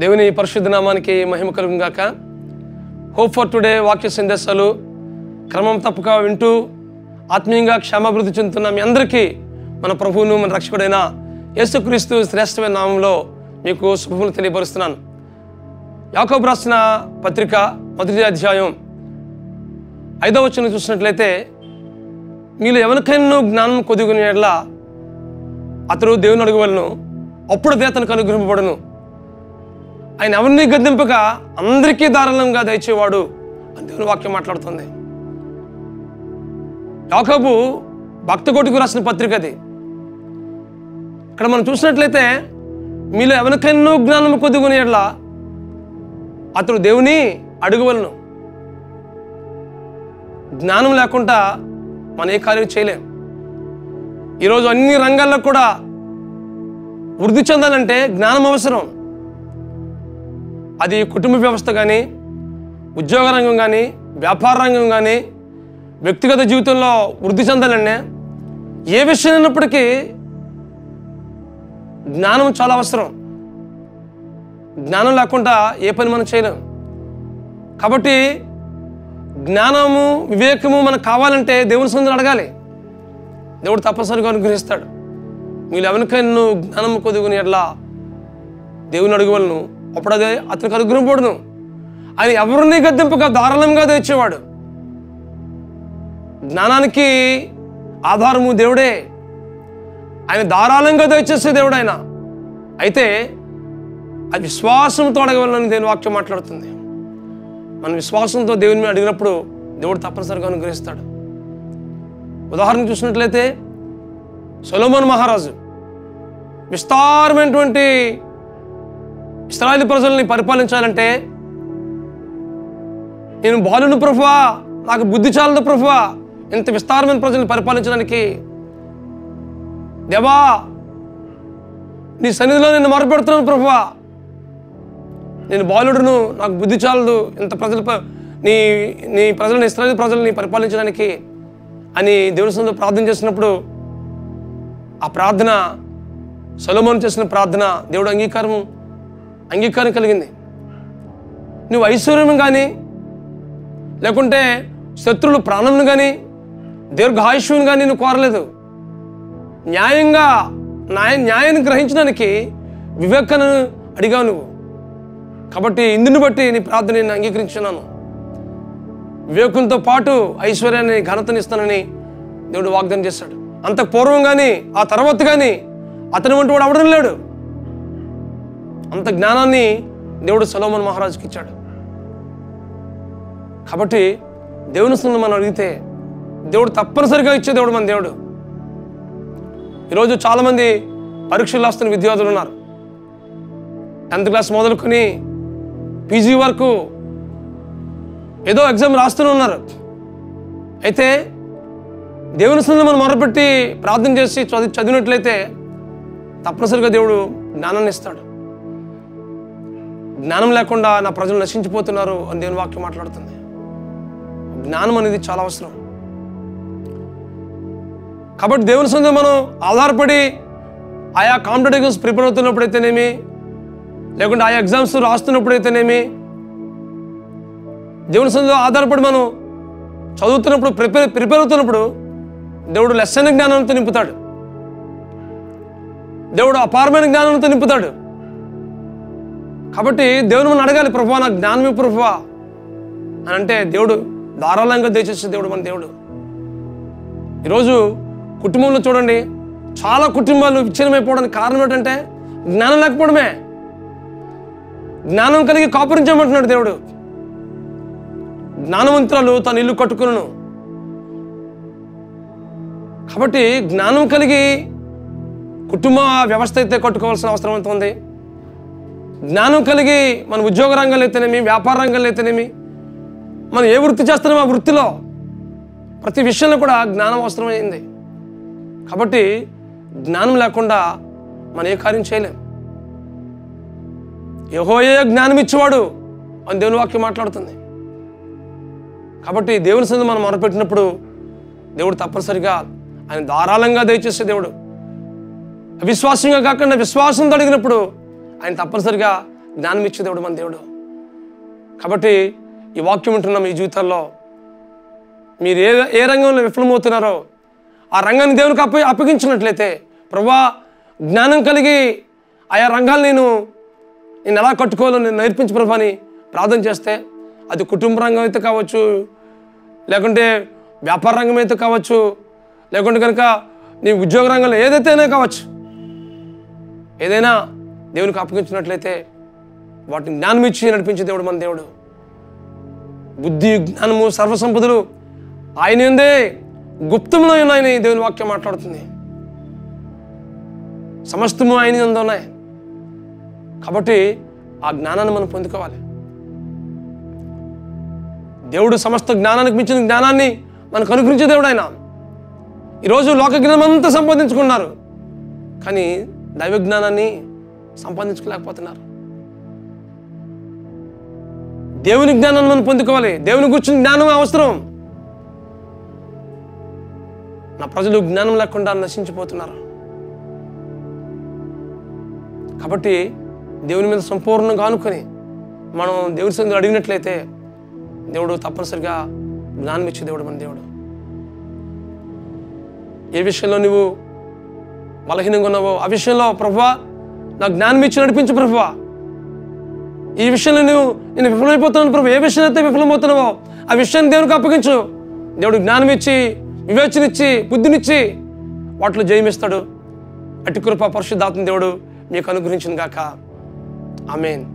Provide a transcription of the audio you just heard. దేవుని పరిశుద్ధ నామానికి మహిమ కలుగును గాక. హోప్ ఫర్ టుడే వాక్య సందేశాలు క్రమం తప్పక వింటూ ఆత్మీయంగా క్షేమాభివృద్ధి చెందుతున్న మీ అందరికీ మన ప్రభువును మన రక్షకుడైన యేసుక్రీస్తు శ్రేష్టమైన నామంలో మీకు శుభములు తెలియపరుస్తున్నాను. యాకోబు రాసిన పత్రిక మొదటి అధ్యాయం 5వ వచనం చూసినట్లయితే, మీలో ఎవరికైనా జ్ఞానం కొద్దిగున్న యెడల అతడు దేవుని అడుగువలను, అప్పుడు అదే అతనికి అనుగ్రహింపబడును. ఆయన ఎవరిని గద్దింపక అందరికీ ధారాళంగా దయచేవాడు అని దేవుని వాక్యం మాట్లాడుతుంది. యాకోబు భక్త కోటికి రాసిన పత్రిక అది. ఇక్కడ మనం చూసినట్లయితే, మీలో ఎవరికైనా జ్ఞానం కొద్దిగున్న యెడల అతడు దేవుని అడుగువలను. జ్ఞానం లేకుండా మనం ఏ కార్యం చేయలేం. ఈరోజు అన్ని రంగాల్లో కూడా వృద్ధి చెందాలంటే జ్ఞానం అవసరం. అది కుటుంబ వ్యవస్థ కానీ, ఉద్యోగ రంగం కానీ, వ్యాపార రంగం కానీ, వ్యక్తిగత జీవితంలో వృద్ధి చెందాలంటే ఏ విషయం అయినప్పటికీ జ్ఞానం చాలా అవసరం. జ్ఞానం లేకుండా ఏ పని మనం చేయలేం. కాబట్టి జ్ఞానము వివేకము మనకు కావాలంటే దేవుని సన్నిధిని అడగాలి. దేవుడు తప్పనిసరిగా అనుగ్రహిస్తాడు. మీరు ఎవరికైనా జ్ఞానం కొద్దుకుని ఎట్లా దేవుని అడుగువలను, అప్పుడు అదే అతనికి అనుగ్రహింపబడును. ఆయన ఎవరిని గద్దింపక ధారాళంగా తెచ్చేవాడు. జ్ఞానానికి ఆధారము దేవుడే. ఆయన ధారాళంగా తెచ్చేసే దేవుడు ఆయన. అయితే అది విశ్వాసంతో అడగవలని దేవుని వాక్యం మాట్లాడుతుంది. మనం విశ్వాసంతో దేవుని మీద అడిగినప్పుడు దేవుడు తప్పనిసరిగా అనుగ్రహిస్తాడు. ఉదాహరణ చూసినట్లయితే, సొలొమోను మహారాజు విస్తారమైనటువంటి ఇశ్రాయేలు ప్రజల్ని పరిపాలించాలంటే, నేను బాలును ప్రభువా, నాకు బుద్ధి చాలదు ప్రభువా, ఇంత విస్తారమైన ప్రజల్ని పరిపాలించడానికి దేవా నీ సన్నిధిలో నేను మొరపెడుతున్నాను ప్రభువా, నేను బాలుడును, నాకు బుద్ధి చాలదు, ఇంత ప్రజలు నీ నీ ప్రజలను ఇశ్రాయేలు ప్రజల్ని పరిపాలించడానికి అని దేవుని సన్నిధిలో ప్రార్థన చేసినప్పుడు, ఆ ప్రార్థన సొలొమోను చేసిన ప్రార్థన దేవుడు అంగీకారం కలిగింది. నువ్వు ఐశ్వర్యం కానీ, లేకుంటే శత్రువుల ప్రాణంను కానీ, దీర్ఘాయుష్యుని కానీ నువ్వు కోరలేదు. న్యాయంగా న్యాయాన్ని గ్రహించడానికి వివేకాన్ని అడిగావు నువ్వు. కాబట్టి ఇందుని బట్టి నీ ప్రార్థన నేను అంగీకరించున్నాను, వివేకంతో పాటు ఐశ్వర్యాన్ని ఘనతనిస్తానని దేవుడు వాగ్దానం చేశాడు. అంతకు పూర్వం కానీ ఆ తర్వాత కానీ అతని వంటి వాడు అవడం లేడు. అంత జ్ఞానాన్ని దేవుడు సొలొమోను మహారాజుకి ఇచ్చాడు. కాబట్టి దేవుని సన్నిధిలో మనం అడిగితే దేవుడు తప్పనిసరిగా ఇచ్చే దేవుడు మన దేవుడు. ఈరోజు చాలామంది పరీక్షలు రాస్తున్న విద్యార్థులు ఉన్నారు. 10th క్లాస్ మొదలుకొని పీజీ వరకు ఏదో ఎగ్జామ్ రాస్తూనే ఉన్నారు. అయితే దేవుని సన్నిధిలో మనం మొరపెట్టి ప్రార్థన చేసి చదివినట్లయితే తప్పనిసరిగా దేవుడు జ్ఞానాన్ని ఇస్తాడు. జ్ఞానం లేకుండా నా ప్రజలు నశించిపోతున్నారు అని దేవుని వాక్యం మాట్లాడుతుంది. జ్ఞానం అనేది చాలా అవసరం. కాబట్టి దేవుని సన్నిధిలో మనం ఆధారపడి ఆయా కాంపిటేటివ్స్ ప్రిపేర్ అవుతున్నప్పుడైతేనేమి, లేకుంటే ఆయా ఎగ్జామ్స్ రాస్తున్నప్పుడైతేనేమి, దేవుని సన్నిధిలో ఆధారపడి మనం చదువుతున్నప్పుడు ప్రిపేర్ అవుతున్నప్పుడు దేవుడు లెస్సైన జ్ఞానంతో నింపుతాడు. దేవుడు అపారమైన జ్ఞానంతో నింపుతాడు. కాబట్టి దేవుని మనం అడగాలి, ప్రభువా నాకు జ్ఞానమే ప్రభువా అని అంటే దేవుడు ధారాళంగా దయచేసే దేవుడు మన దేవుడు. ఈరోజు కుటుంబంలో చూడండి, చాలా కుటుంబాలు విచ్ఛిన్నమైపోవడానికి కారణం ఏంటంటే జ్ఞానం లేకపోవడమే. జ్ఞానం కలిగి కాపురించమంటున్నాడు దేవుడు. జ్ఞానవంతురాలు తన ఇల్లు కట్టుకును. కాబట్టి జ్ఞానం కలిగి కుటుంబ వ్యవస్థ అయితే కట్టుకోవాల్సిన అవసరం ఎంత ఉంది. జ్ఞానం కలిగి మన ఉద్యోగ రంగంలో అయితేనేమి, వ్యాపార రంగంలో అయితేనేమి, మనం ఏ వృత్తి చేస్తున్నామో ఆ వృత్తిలో ప్రతి విషయంలో కూడా జ్ఞానం అవసరమైంది. కాబట్టి జ్ఞానం లేకుండా మనం ఏ కార్యం చేయలేం. యెహోవాయే జ్ఞానం ఇచ్చేవాడు అని దేవుని వాక్యం మాట్లాడుతుంది. కాబట్టి దేవుని సన్నిధిలో మనం మొరపెట్టినప్పుడు దేవుడు తప్పనిసరిగా ఆయన ధారాళంగా దయచేసే దేవుడు. అవిశ్వాసంగా కాకుండా విశ్వాసంతో అడిగినప్పుడు ఆయన తప్పనిసరిగా జ్ఞానం ఇచ్చే దేవుడు మన దేవుడు. కాబట్టి ఈ వాక్యం వింటున్న మీ జీవితాల్లో మీరు ఏ రంగంలో విఫలమవుతున్నారో ఆ రంగాన్ని దేవునికి అప్పగించినట్లయితే, ప్రభువా జ్ఞానం కలిగి ఆయా రంగాలు నేను ఎలా కట్టుకోవాలో నేను నేర్పించు ప్రభు అని ప్రార్థన చేస్తే, అది కుటుంబ రంగం అయితే కావచ్చు, లేకుంటే వ్యాపార రంగం అయితే కావచ్చు, లేకుంటే కనుక నీ ఉద్యోగ రంగంలో ఏదైతేనే కావచ్చు, ఏదైనా దేవునికి అప్పగించినట్లయితే వాటిని జ్ఞానం ఇచ్చి నడిపించే దేవుడు మన దేవుడు. బుద్ధి జ్ఞానము సర్వసంపదలు ఆయన ఉందే గుప్తంలో ఉన్నాయని దేవుని వాక్యం మాట్లాడుతుంది. సమస్తము ఆయన ఉన్నాయి. కాబట్టి ఆ జ్ఞానాన్ని మనం పొందుకోవాలి. దేవుడు సమస్త జ్ఞానానికి మించిన జ్ఞానాన్ని మనకు అనుగ్రహించే దేవుడు ఆయన. ఈరోజు లోక జ్ఞానం అంతా సంపాదించుకున్నారు, కానీ దైవ జ్ఞానాన్ని సంపాదించుకోలేకపోతున్నారు. దేవుని జ్ఞానాన్ని మనం పొందుకోవాలి. దేవుని గురించి జ్ఞానం అవసరం. నా ప్రజలు జ్ఞానం లేకుండా నశించిపోతున్నారు. కాబట్టి దేవుని మీద సంపూర్ణంగా ఆనుకొని మనం దేవుని సంగతి అడిగినట్లయితే దేవుడు తప్పనిసరిగా జ్ఞానం ఇచ్చే దేవుడు మన దేవుడు. ఏ విషయంలో నువ్వు బలహీనంగా ఉన్నావో ఆ విషయంలో ప్రభువా నాకు జ్ఞానం ఇచ్చి నడిపించు ప్రభువా. ఈ విషయంలో నేను విఫలమైపోతున్నాను ప్రభు, ఏ విషయం అయితే విఫలమవుతున్నావో ఆ విషయాన్ని దేవునికి అప్పగించు. దేవుడు జ్ఞానం ఇచ్చి వివేచనిచ్చి బుద్ధినిచ్చి వాటిలో జయమిస్తాడు. అటు కృప పరిశుద్ధాత్మ దేవుడు మీకు అనుగ్రహించిన గాక. ఆమేన్.